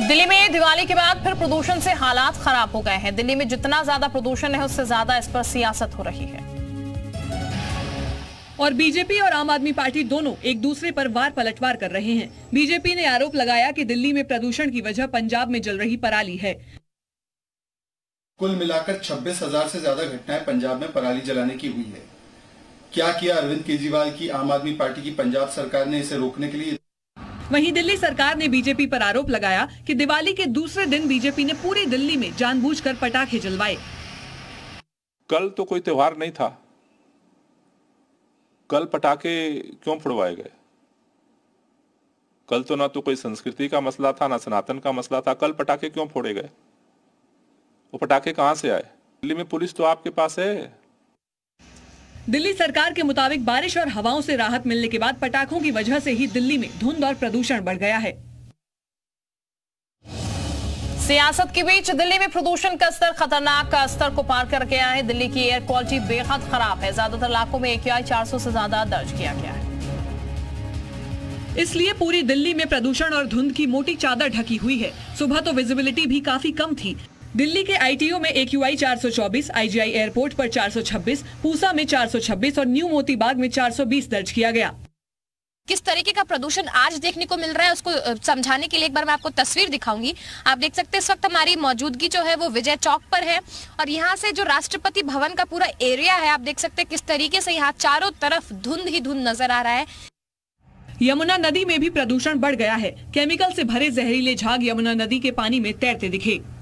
दिल्ली में दिवाली के बाद फिर प्रदूषण से हालात खराब हो गए हैं। दिल्ली में जितना ज्यादा प्रदूषण है उससे ज्यादा इस पर सियासत हो रही है और बीजेपी और आम आदमी पार्टी दोनों एक दूसरे पर वार पलटवार कर रहे हैं। बीजेपी ने आरोप लगाया कि दिल्ली में प्रदूषण की वजह पंजाब में जल रही पराली है। कुल मिलाकर 26,000 से ज्यादा घटनाएं पंजाब में पराली जलाने की हुई है। क्या किया अरविंद केजरीवाल की आम आदमी पार्टी की पंजाब सरकार ने इसे रोकने के लिए? वहीं दिल्ली सरकार ने बीजेपी पर आरोप लगाया कि दिवाली के दूसरे दिन बीजेपी ने पूरी दिल्ली में जानबूझकर पटाखे जलवाए। कल तो कोई त्योहार नहीं था, कल पटाखे क्यों फुड़वाए गए? कल तो ना तो कोई संस्कृति का मसला था ना सनातन का मसला था, कल पटाखे क्यों फोड़े गए? वो पटाखे कहाँ से आए? दिल्ली में पुलिस तो आपके पास है। दिल्ली सरकार के मुताबिक बारिश और हवाओं से राहत मिलने के बाद पटाखों की वजह से ही दिल्ली में धुंध और प्रदूषण बढ़ गया है। सियासत के बीच दिल्ली में प्रदूषण का स्तर खतरनाक स्तर को पार कर गया है। दिल्ली की एयर क्वालिटी बेहद खराब है। ज्यादातर इलाकों में एक्यूआई 400 से ज्यादा दर्ज किया गया है। इसलिए पूरी दिल्ली में प्रदूषण और धुंध की मोटी चादर ढकी हुई है। सुबह तो विजिबिलिटी भी काफी कम थी। दिल्ली के आईटीओ में एक्यूआई 424, आईजीआई एयरपोर्ट पर 426, पूसा में 426 और न्यू मोती बाग में 420 दर्ज किया गया। किस तरीके का प्रदूषण आज देखने को मिल रहा है उसको समझाने के लिए एक बार मैं आपको तस्वीर दिखाऊंगी। आप देख सकते हैं इस वक्त हमारी मौजूदगी जो है वो विजय चौक पर है और यहाँ से जो राष्ट्रपति भवन का पूरा एरिया है आप देख सकते हैं किस तरीके से यहाँ चारों तरफ धुंध ही धुंध नजर आ रहा है। यमुना नदी में भी प्रदूषण बढ़ गया है। केमिकल से भरे जहरीले झाग यमुना नदी के पानी में तैरते दिखे।